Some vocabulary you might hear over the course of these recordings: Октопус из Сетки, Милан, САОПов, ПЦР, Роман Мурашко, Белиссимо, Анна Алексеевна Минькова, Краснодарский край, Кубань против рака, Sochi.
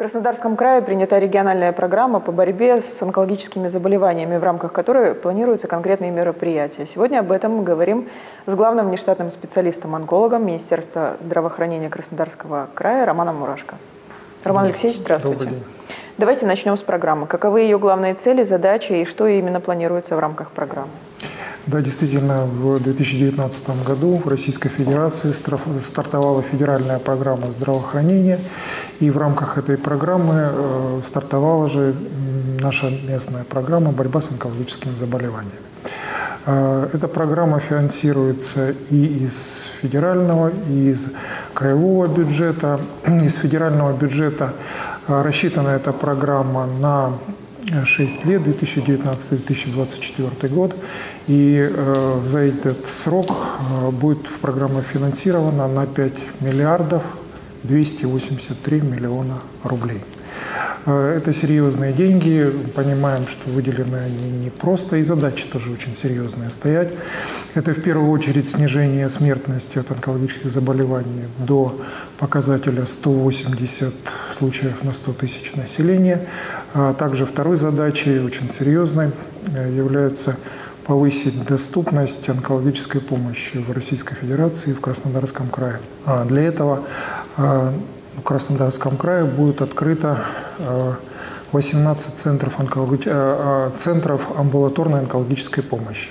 В Краснодарском крае принята региональная программа по борьбе с онкологическими заболеваниями, в рамках которой планируются конкретные мероприятия. Сегодня об этом мы говорим с главным внештатным специалистом-онкологом Министерства здравоохранения Краснодарского края Романом Мурашко. Роман Алексеевич, здравствуйте. Давайте начнем с программы. Каковы ее главные цели, задачи и что именно планируется в рамках программы? Да, действительно, в 2019 году в Российской Федерации стартовала федеральная программа здравоохранения, и в рамках этой программы стартовала же наша местная программа «Борьба с онкологическими заболеваниями». Эта программа финансируется и из федерального, и из краевого бюджета. Из федерального бюджета рассчитана эта программа на 6 лет, 2019-2024 год, и за этот срок будет в программу финансировано на 5 283 000 000 рублей. Это серьезные деньги, понимаем, что выделены они не просто, и задачи тоже очень серьезные стоят. Это в первую очередь снижение смертности от онкологических заболеваний до показателя 180 случаев на 100 тысяч населения. Также второй задачей, очень серьезной, является повысить доступность онкологической помощи в Российской Федерации и в Краснодарском крае. А для этого в Краснодарском крае будет открыто 18 центров амбулаторной онкологической помощи.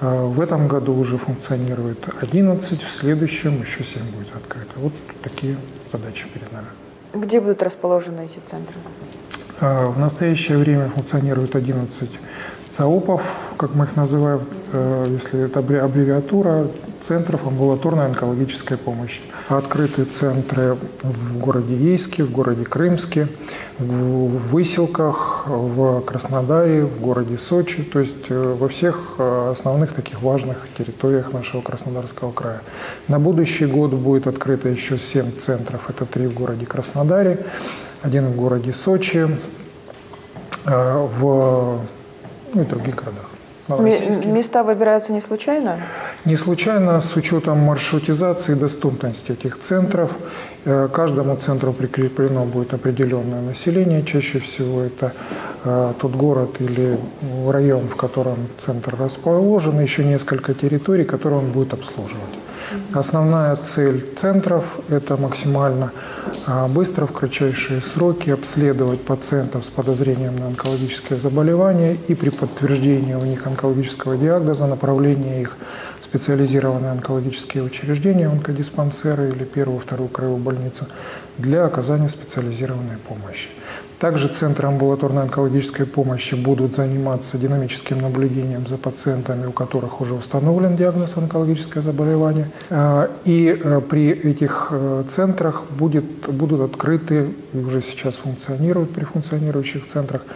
В этом году уже функционирует 11, в следующем еще 7 будет открыто. Вот такие задачи перед нами. Где будут расположены эти центры? В настоящее время функционирует 11 САОПов, как мы их называем, если это аббревиатура, центров амбулаторной онкологической помощи. Открыты центры в городе Ейске, в городе Крымске, в Выселках, в Краснодаре, в городе Сочи, то есть во всех основных таких важных территориях нашего Краснодарского края. На будущий год будет открыто еще 7 центров, это 3 в городе Краснодаре, 1 в городе Сочи, и в других городах. Места выбираются не случайно? Не случайно, с учетом маршрутизации и доступности этих центров. К каждому центру прикреплено будет определенное население. Чаще всего это тот город или район, в котором центр расположен, еще несколько территорий, которые он будет обслуживать. Основная цель центров – это максимально быстро, в кратчайшие сроки обследовать пациентов с подозрением на онкологические заболевания и при подтверждении у них онкологического диагноза направление их в специализированные онкологические учреждения, онкодиспансеры или первую, вторую краевую больницу для оказания специализированной помощи. Также центры амбулаторной онкологической помощи будут заниматься динамическим наблюдением за пациентами, у которых уже установлен диагноз онкологическое заболевание. И при этих центрах будут открыты, и уже сейчас функционируют при функционирующих центрах,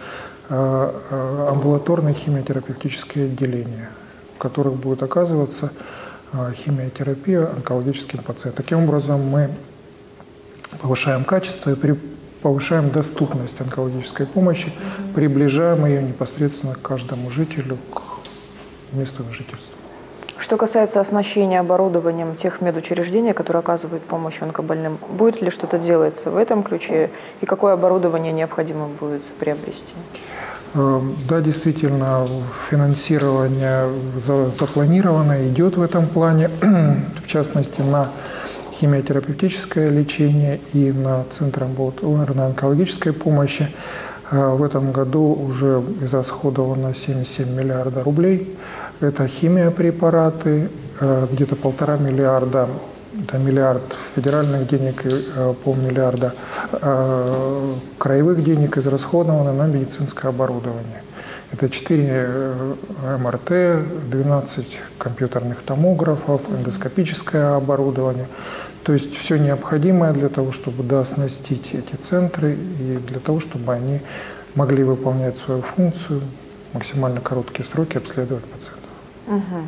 амбулаторные химиотерапевтические отделения, в которых будет оказываться химиотерапия онкологическим пациентам. Таким образом, мы повышаем качество и повышаем доступность онкологической помощи, приближаем ее непосредственно к каждому жителю, к месту жительства. Что касается оснащения оборудованием тех медучреждений, которые оказывают помощь онкобольным, будет ли что-то делаться в этом ключе и какое оборудование необходимо будет приобрести? Да, действительно, финансирование запланировано, идет в этом плане, в частности, на химиотерапевтическое лечение и на Центр амбулаторной онкологической помощи. В этом году уже израсходовано 7,7 миллиарда рублей. Это химиопрепараты, где-то 1,5 миллиарда, это миллиард федеральных денег и полмиллиарда краевых денег израсходовано на медицинское оборудование. Это 4 МРТ, 12 компьютерных томографов, эндоскопическое оборудование. То есть все необходимое для того, чтобы дооснастить эти центры и для того, чтобы они могли выполнять свою функцию, максимально короткие сроки обследовать пациентов. Угу.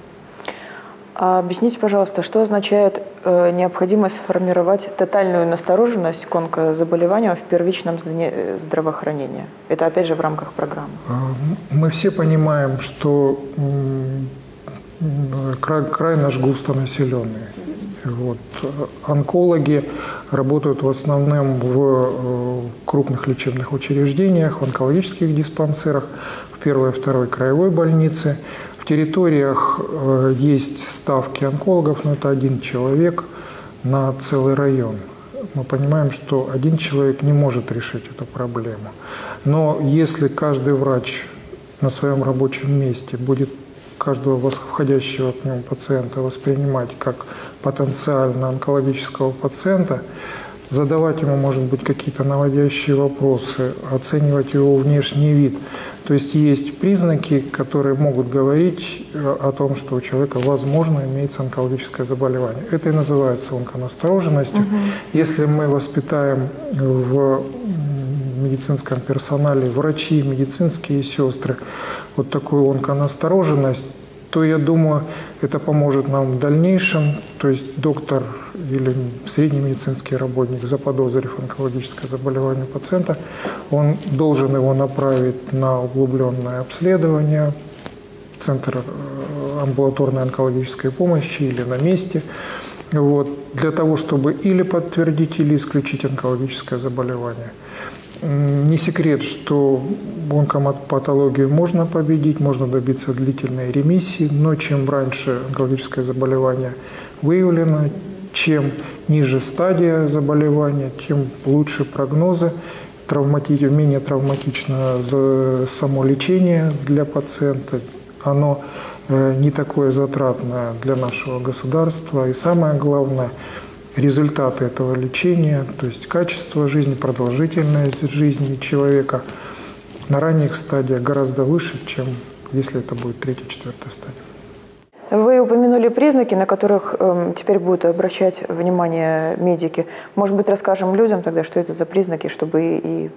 А объясните, пожалуйста, что означает необходимость сформировать тотальную настороженность к онкозаболеваниям в первичном звене здравоохранения? Это, опять же, в рамках программы. Мы все понимаем, что край наш густо населенный. Вот. Онкологи работают в основном в крупных лечебных учреждениях, в онкологических диспансерах, в первой и второй краевой больнице. В территориях есть ставки онкологов, но это один человек на целый район. Мы понимаем, что один человек не может решить эту проблему. Но если каждый врач на своем рабочем месте будет каждого входящего к нему пациента воспринимать как потенциально онкологического пациента, задавать ему, может быть, какие-то наводящие вопросы, оценивать его внешний вид. То есть есть признаки, которые могут говорить о том, что у человека, возможно, имеется онкологическое заболевание. Это и называется онконастороженностью. Угу. Если мы воспитаем в медицинском персонале, врачи, медицинские сестры, вот такую онконастороженность, то, я думаю, это поможет нам в дальнейшем. То есть доктор или средний медицинский работник, заподозрив онкологическое заболевание пациента, он должен его направить на углубленное обследование в центр амбулаторной онкологической помощи или на месте. Вот, для того, чтобы или подтвердить, или исключить онкологическое заболевание. Не секрет, что онкопатологию можно победить, можно добиться длительной ремиссии, но чем раньше онкологическое заболевание выявлено, чем ниже стадия заболевания, тем лучше прогнозы, менее травматично само лечение для пациента, оно не такое затратное для нашего государства, и самое главное – результаты этого лечения, то есть качество жизни, продолжительность жизни человека на ранних стадиях гораздо выше, чем если это будет третья-четвертая стадия. Вы упомянули признаки, на которых теперь будут обращать внимание медики. Может быть, расскажем людям тогда, что это за признаки, чтобы и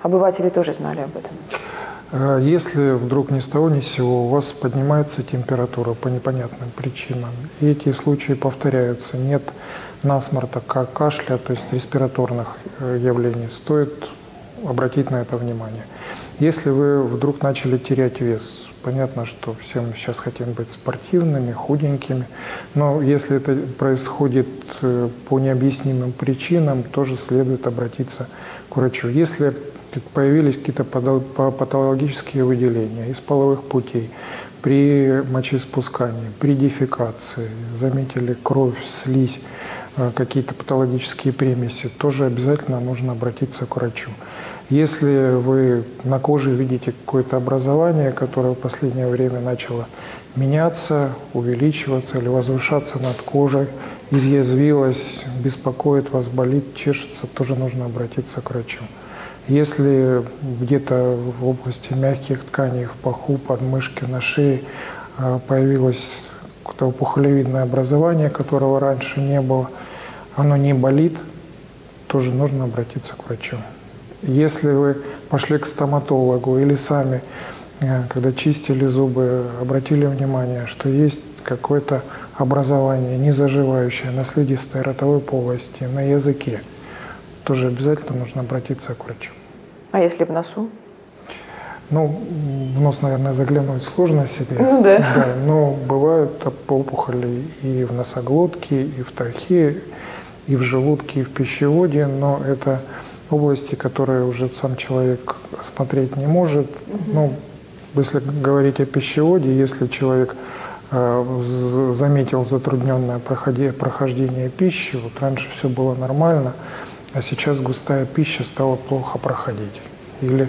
обыватели тоже знали об этом? Если вдруг ни с того ни с сего у вас поднимается температура по непонятным причинам, и эти случаи повторяются, нет насморта, кашля, то есть респираторных явлений, стоит обратить на это внимание. Если вы вдруг начали терять вес, понятно, что все мы сейчас хотим быть спортивными, худенькими, но если это происходит по необъяснимым причинам, тоже следует обратиться к врачу. Если появились какие-то патологические выделения из половых путей, при мочеиспускании, при дефекации, заметили кровь, слизь, какие-то патологические примеси, тоже обязательно нужно обратиться к врачу. Если вы на коже видите какое-то образование, которое в последнее время начало меняться, увеличиваться или возвышаться над кожей, изъязвилось, беспокоит вас, болит, чешется, тоже нужно обратиться к врачу. Если где-то в области мягких тканей, в паху, подмышке, на шее появилось какое-то опухолевидное образование, которого раньше не было, оно не болит, тоже нужно обратиться к врачу. Если вы пошли к стоматологу или сами, когда чистили зубы, обратили внимание, что есть какое-то образование, не заживающее, на слизистой ротовой полости, на языке, тоже обязательно нужно обратиться к врачу. А если в носу? Ну, в нос, наверное, заглянуть сложно себе. Ну да. Да, но бывают опухоли и в носоглотке, и в трахее, и в желудке, и в пищеводе, но это области, которые уже сам человек смотреть не может. Ну, если говорить о пищеводе, если человек заметил затрудненное прохождение пищи, вот раньше все было нормально, а сейчас густая пища стала плохо проходить. Или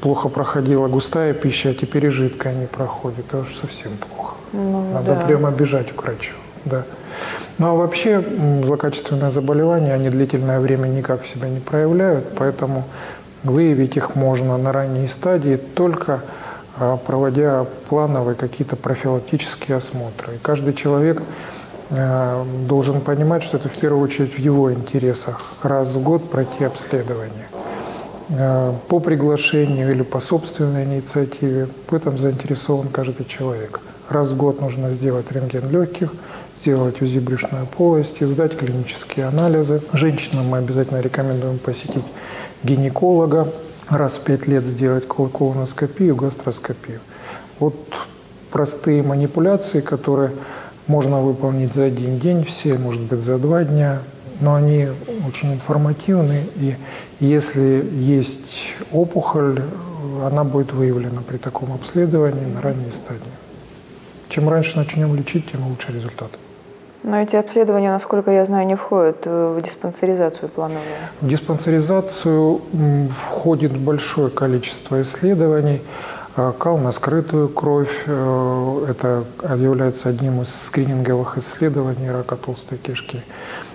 плохо проходила густая пища, а теперь и жидкая не проходит. Это уж совсем плохо. Ну, надо прямо бежать к врачу. Да. Ну а вообще злокачественные заболевания, они длительное время никак себя не проявляют, поэтому выявить их можно на ранней стадии, только проводя плановые какие-то профилактические осмотры. И каждый человек должен понимать, что это в первую очередь в его интересах раз в год пройти обследование. По приглашению или по собственной инициативе, в этом заинтересован каждый человек. Раз в год нужно сделать рентген легких, сделать УЗИ брюшной полости, сдать клинические анализы. Женщинам мы обязательно рекомендуем посетить гинеколога, раз в 5 лет сделать колоноскопию, гастроскопию. Вот простые манипуляции, которые можно выполнить за один день все, может быть, за 2 дня, но они очень информативны, и если есть опухоль, она будет выявлена при таком обследовании на ранней стадии. Чем раньше начнем лечить, тем лучше результат. Но эти обследования, насколько я знаю, не входят в диспансеризацию плановую. В диспансеризацию входит большое количество исследований. Кал на скрытую кровь – это является одним из скрининговых исследований рака толстой кишки.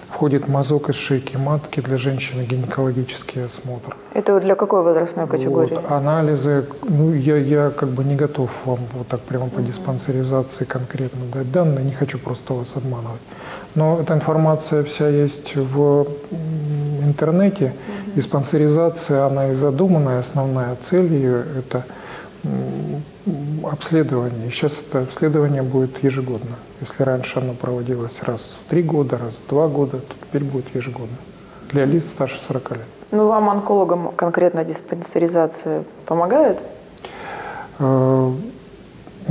Входит мазок из шейки матки, для женщины гинекологический осмотр. Это для какой возрастной категории? Вот, анализы, ну, я как бы не готов вам вот так прямо по диспансеризации конкретно дать данные, не хочу просто вас обманывать. Но эта информация вся есть в интернете. Диспансеризация, она и задуманная, основная цель ее – это обследование. Сейчас это обследование будет ежегодно. Если раньше оно проводилось раз в 3 года, раз в 2 года, то теперь будет ежегодно. Для лиц старше 40 лет. Ну, вам, онкологам, конкретно диспансеризация помогает? У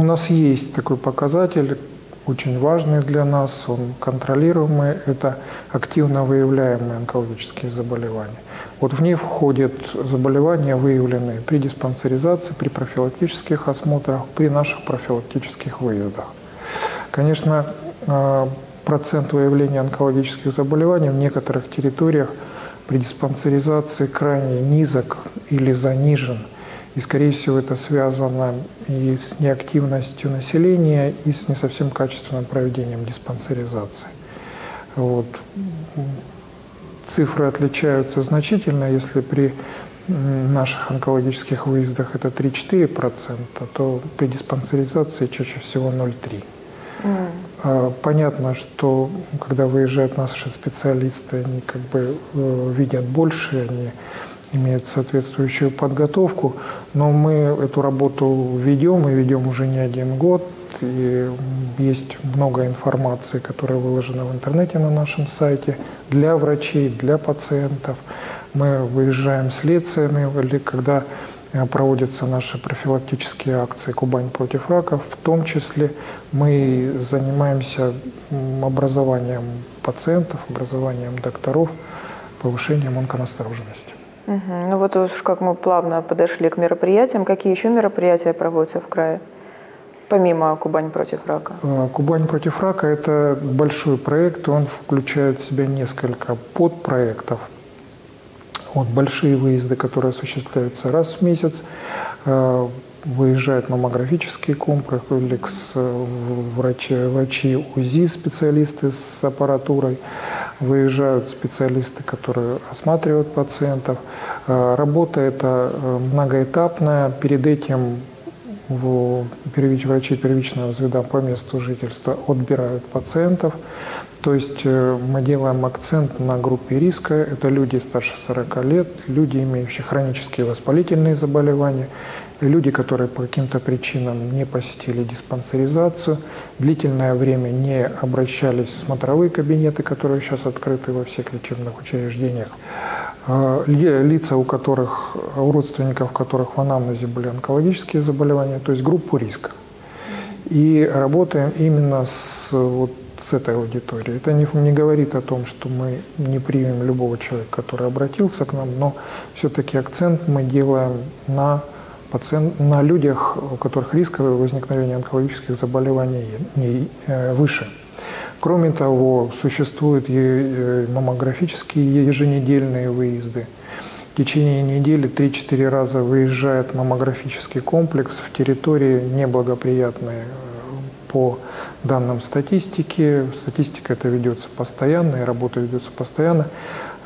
нас есть такой показатель, очень важный для нас, он контролируемый, это активно выявляемые онкологические заболевания. Вот в ней входят заболевания, выявленные при диспансеризации, при профилактических осмотрах, при наших профилактических выездах. Конечно, процент выявления онкологических заболеваний в некоторых территориях при диспансеризации крайне низок или занижен. И, скорее всего, это связано и с неактивностью населения, и с не совсем качественным проведением диспансеризации. Вот. Цифры отличаются значительно. Если при наших онкологических выездах это 3–4%, то при диспансеризации чаще всего 0,3%. Понятно, что когда выезжают наши специалисты, они как бы видят больше, они имеют соответствующую подготовку, но мы эту работу ведем и ведем уже не 1 год. И есть много информации, которая выложена в интернете на нашем сайте для врачей, для пациентов. Мы выезжаем с лекциями, когда проводятся наши профилактические акции «Кубань против рака». В том числе мы занимаемся образованием пациентов, образованием докторов, повышением онконастороженности. Ну вот уж как мы плавно подошли к мероприятиям. Какие еще мероприятия проводятся в крае? Помимо «Кубань против рака». «Кубань против рака» – это большой проект, он включает в себя несколько подпроектов. Вот большие выезды, которые осуществляются раз в месяц. Выезжает маммографический комплекс, врачи УЗИ, специалисты с аппаратурой. Выезжают специалисты, которые осматривают пациентов. Работа эта многоэтапная. Перед этим врачи первичного звена по месту жительства отбирают пациентов. То есть мы делаем акцент на группе риска. Это люди старше 40 лет, люди, имеющие хронические воспалительные заболевания, люди, которые по каким-то причинам не посетили диспансеризацию, длительное время не обращались в смотровые кабинеты, которые сейчас открыты во всех лечебных учреждениях. Лица, у родственников которых в анамнезе были онкологические заболевания, то есть группу риска. И работаем именно с этой аудиторией. Это не говорит о том, что мы не примем любого человека, который обратился к нам, но все-таки акцент мы делаем на людях, у которых риск возникновения онкологических заболеваний выше. Кроме того, существуют и маммографические еженедельные выезды. В течение недели 3–4 раза выезжает маммографический комплекс в территории неблагоприятные по данным статистики. Статистика эта ведется постоянно, и работа ведется постоянно,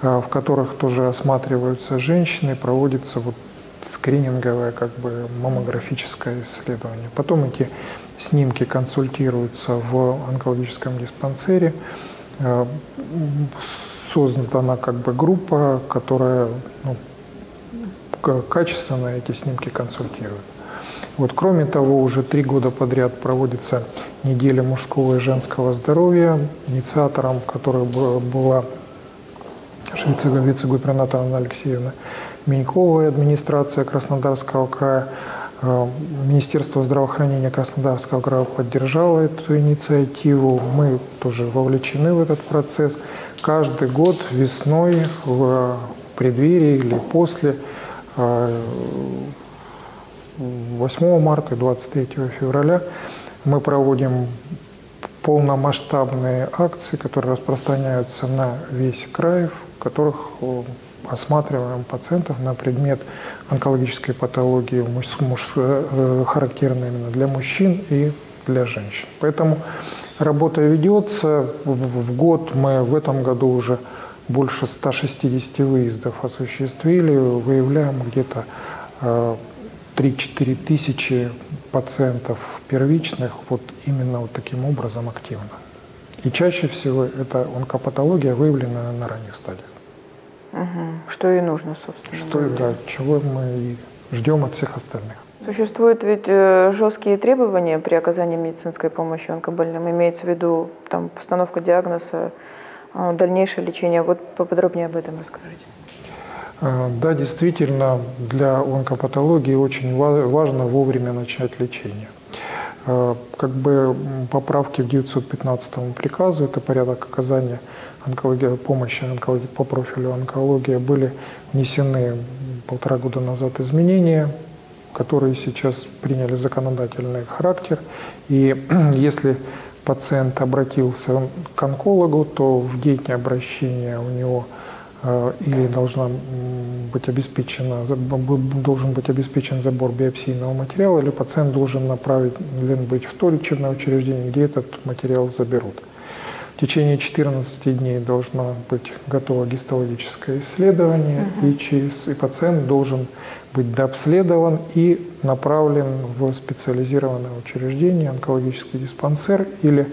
в которых тоже осматриваются женщины, проводится скрининговое маммографическое исследование. Потом эти снимки консультируются в онкологическом диспансере. Создана группа, которая качественно эти снимки консультирует. Кроме того, уже 3 года подряд проводится неделя мужского и женского здоровья, инициатором которой была вице-губернатор Анна Алексеевна Минькова и администрация Краснодарского края. Министерство здравоохранения Краснодарского края поддержало эту инициативу. Мы тоже вовлечены в этот процесс. Каждый год весной, в преддверии или после 8 марта и 23 февраля мы проводим полномасштабные акции, которые распространяются на весь край, в которых осматриваем пациентов на предмет онкологической патологии, характерной именно для мужчин и для женщин. Поэтому работа ведется. В год мы в этом году уже больше 160 выездов осуществили, выявляем где-то 3-4 тысячи пациентов первичных вот именно вот таким образом активно. И чаще всего эта онкопатология выявлена на ранних стадиях. Угу. Что и нужно, собственно. Что, да, чего мы и ждем от всех остальных. Существуют ведь жесткие требования при оказании медицинской помощи онкобольным. Имеется в виду там, постановка диагноза, дальнейшее лечение. Вот поподробнее об этом расскажите. Да, действительно, для онкопатологии очень важно вовремя начать лечение. Как бы поправки к 915 приказу, это порядок оказания помощи по профилю онкология, были внесены 1,5 года назад изменения, которые сейчас приняли законодательный характер. И если пациент обратился к онкологу, то в день обращения у него или должен быть обеспечен забор биопсийного материала, или пациент должен направлен быть в то лечебное учреждение, где этот материал заберут. В течение 14 дней должно быть готово гистологическое исследование, и пациент должен быть дообследован и направлен в специализированное учреждение, онкологический диспансер или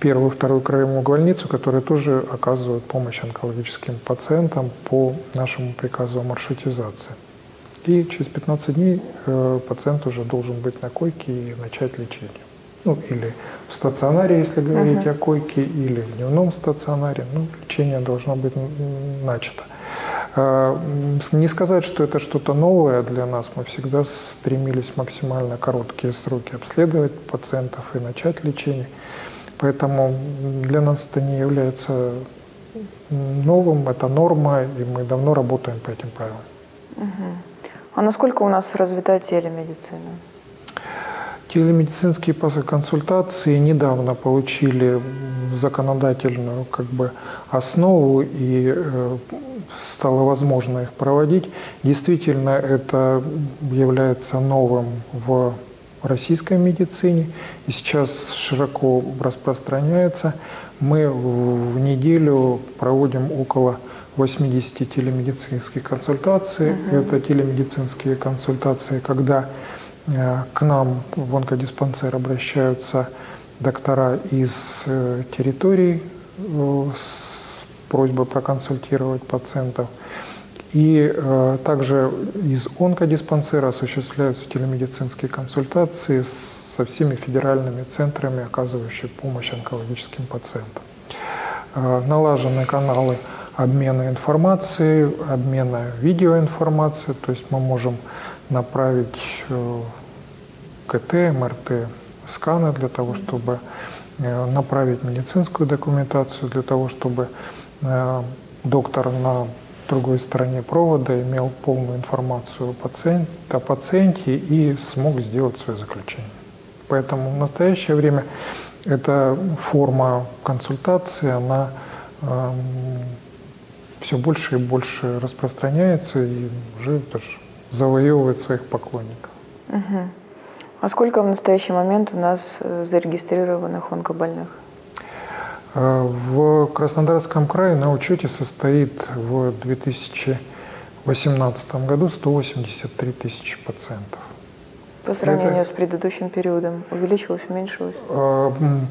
первую-вторую краевую больницу, которые тоже оказывают помощь онкологическим пациентам по нашему приказу о маршрутизации. И через 15 дней пациент уже должен быть на койке и начать лечение. Ну, или в стационаре, если говорить о койке, или в дневном стационаре, ну, лечение должно быть начато. Не сказать, что это что-то новое для нас. Мы всегда стремились максимально короткие сроки обследовать пациентов и начать лечение. Поэтому для нас это не является новым, это норма, и мы давно работаем по этим правилам. А насколько у нас развита телемедицина? Телемедицинские консультации недавно получили законодательную основу, и стало возможно их проводить. Действительно, это является новым в российской медицине и сейчас широко распространяется. Мы в неделю проводим около 80 телемедицинских консультаций. Это телемедицинские консультации, когда к нам в онкодиспансер обращаются доктора из территорий с просьбой проконсультировать пациентов. И также из онкодиспансера осуществляются телемедицинские консультации со всеми федеральными центрами, оказывающими помощь онкологическим пациентам. Налажены каналы обмена информацией, обмена видеоинформацией, то есть мы можем направить КТ, МРТ, сканы для того, чтобы направить медицинскую документацию, для того, чтобы доктор на другой стороне провода имел полную информацию о пациенте и смог сделать свое заключение. Поэтому в настоящее время эта форма консультации, она все больше и больше распространяется и уже завоевывает своих поклонников. А сколько в настоящий момент у нас зарегистрированных онкобольных? В Краснодарском крае на учете состоит в 2018 году 183 тысячи пациентов. По сравнению с предыдущим периодом увеличилось, уменьшилось?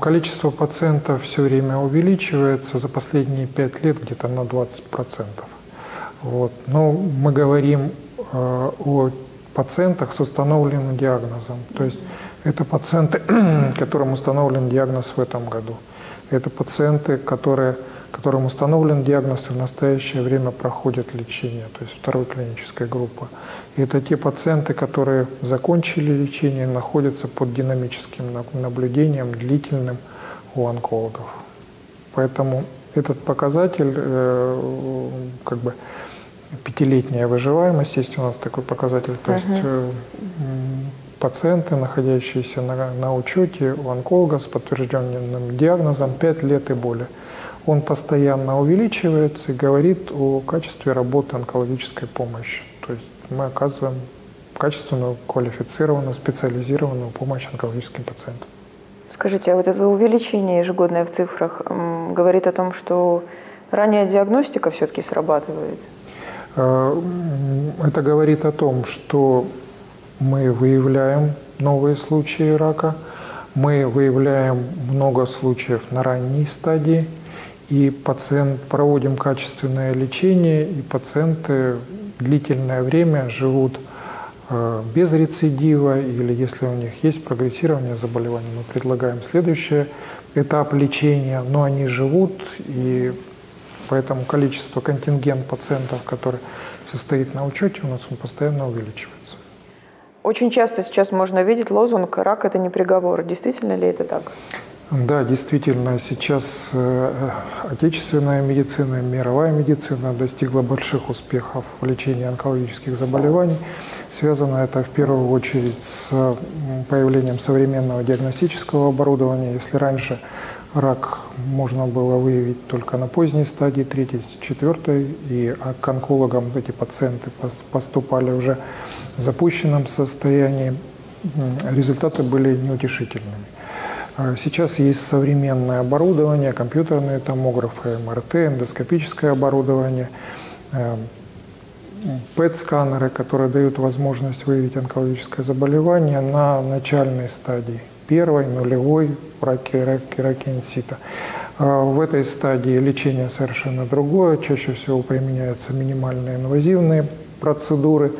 Количество пациентов все время увеличивается, за последние 5 лет где-то на 20%. Вот. Но мы говорим о пациентах с установленным диагнозом. То есть это пациенты, которым установлен диагноз в этом году. Это пациенты, которые которым установлен диагноз и в настоящее время проходят лечение, то есть второй клинической группы. И это те пациенты, которые закончили лечение и находятся под динамическим наблюдением, длительным у онкологов. Поэтому этот показатель, как бы пятилетняя выживаемость, есть у нас такой показатель, то есть пациенты, находящиеся на учете у онколога с подтвержденным диагнозом 5 лет и более. Он постоянно увеличивается и говорит о качестве работы онкологической помощи. То есть мы оказываем качественную, квалифицированную, специализированную помощь онкологическим пациентам. Скажите, а вот это увеличение ежегодное в цифрах говорит о том, что ранняя диагностика все-таки срабатывает? Это говорит о том, что мы выявляем новые случаи рака, мы выявляем много случаев на ранней стадии, и проводим качественное лечение, и пациенты длительное время живут без рецидива, или если у них есть прогрессирование заболевания, мы предлагаем следующий этап лечения, но они живут, и поэтому количество, контингент пациентов, который состоит на учете у нас, он постоянно увеличивается. Очень часто сейчас можно видеть лозунг «Рак – это не приговор». Действительно ли это так? Да, действительно, сейчас отечественная медицина, мировая медицина достигла больших успехов в лечении онкологических заболеваний. Связано это в первую очередь с появлением современного диагностического оборудования. Если раньше рак можно было выявить только на поздней стадии, 3-4, и к онкологам эти пациенты поступали уже в запущенном состоянии, результаты были неутешительными. Сейчас есть современное оборудование, компьютерные томографы, МРТ, эндоскопическое оборудование, ПЭТ-сканеры, которые дают возможность выявить онкологическое заболевание на начальной стадии, первой, нулевой, раке инсита. В этой стадии лечение совершенно другое, чаще всего применяются минимальные инвазивные процедуры,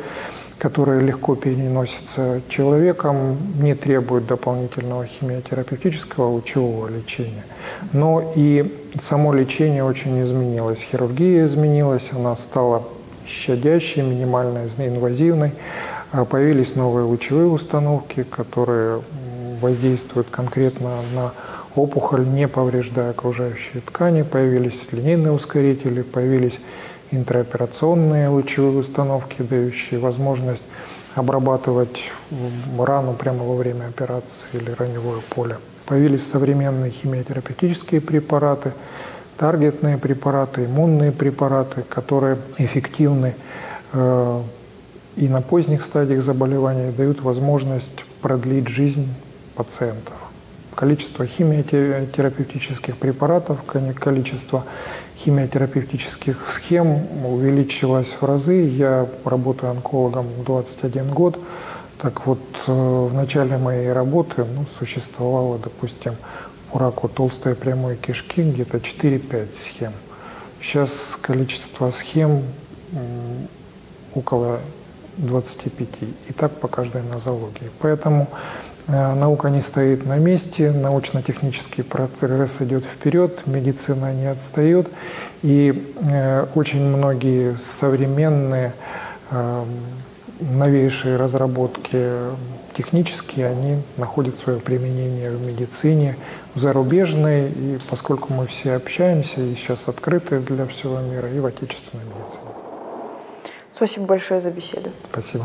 которые легко переносятся человеком, не требуют дополнительного химиотерапевтического лучевого лечения. Но и само лечение очень изменилось. Хирургия изменилась, она стала щадящей, минимально инвазивной. Появились новые лучевые установки, которые воздействуют конкретно на опухоль, не повреждая окружающие ткани. Появились линейные ускорители, появились интраоперационные лучевые установки, дающие возможность обрабатывать рану прямо во время операции или раневое поле. Появились современные химиотерапевтические препараты, таргетные препараты, иммунные препараты, которые эффективны и на поздних стадиях заболевания, дают возможность продлить жизнь пациентов. Количество химиотерапевтических препаратов, количество химиотерапевтических схем увеличилось в разы. Я работаю онкологом 21 год. Так вот, в начале моей работы существовало, допустим, по раку толстой прямой кишки где-то 4-5 схем. Сейчас количество схем около 25. И так по каждой нозологии. Поэтому наука не стоит на месте, научно-технический процесс идет вперед, медицина не отстает, и очень многие современные, новейшие разработки технические, они находят свое применение в медицине, в зарубежной, и поскольку мы все общаемся и сейчас открыты для всего мира, и в отечественной медицине. Спасибо большое за беседу. Спасибо.